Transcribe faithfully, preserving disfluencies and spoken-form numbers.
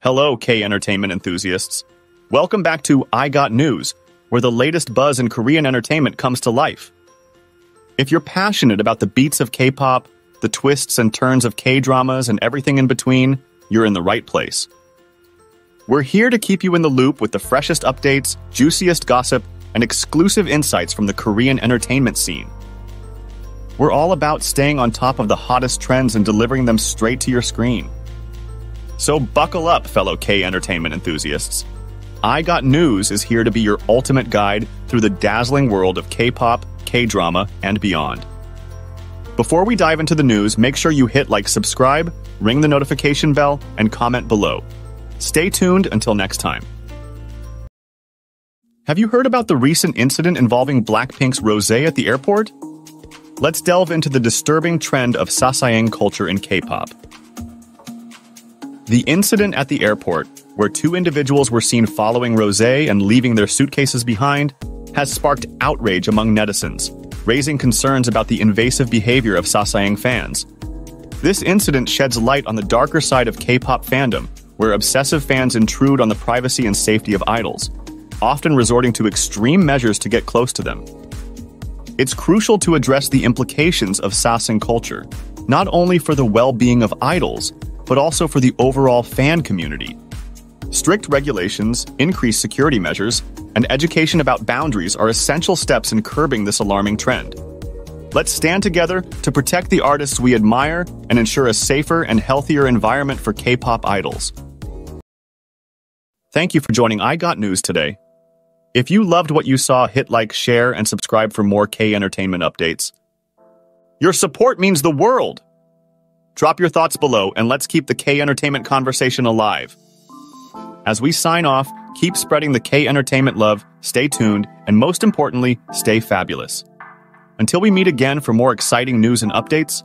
Hello, K entertainment enthusiasts. Welcome back to I Got News, where the latest buzz in Korean entertainment comes to life. If you're passionate about the beats of K-pop, the twists and turns of K-dramas, and everything in between, you're in the right place. We're here to keep you in the loop with the freshest updates, juiciest gossip, and exclusive insights from the Korean entertainment scene. We're all about staying on top of the hottest trends and delivering them straight to your screen. So buckle up, fellow K entertainment enthusiasts. I Got News is here to be your ultimate guide through the dazzling world of K-pop, K-drama, and beyond. Before we dive into the news, make sure you hit like, subscribe, ring the notification bell, and comment below. Stay tuned until next time. Have you heard about the recent incident involving Blackpink's Rosé at the airport? Let's delve into the disturbing trend of Sasaeng culture in K-pop. The incident at the airport, where two individuals were seen following Rosé and leaving their suitcases behind, has sparked outrage among netizens, raising concerns about the invasive behavior of Sasaeng fans. This incident sheds light on the darker side of K-pop fandom, where obsessive fans intrude on the privacy and safety of idols, often resorting to extreme measures to get close to them. It's crucial to address the implications of Sasaeng culture, not only for the well-being of idols, but also for the overall fan community. Strict regulations, increased security measures, and education about boundaries are essential steps in curbing this alarming trend. Let's stand together to protect the artists we admire and ensure a safer and healthier environment for K-pop idols. Thank you for joining I Got News today. If you loved what you saw, hit like, share, and subscribe for more K entertainment updates. Your support means the world! Drop your thoughts below and let's keep the K entertainment conversation alive. As we sign off, keep spreading the K entertainment love, stay tuned, and most importantly, stay fabulous. Until we meet again for more exciting news and updates,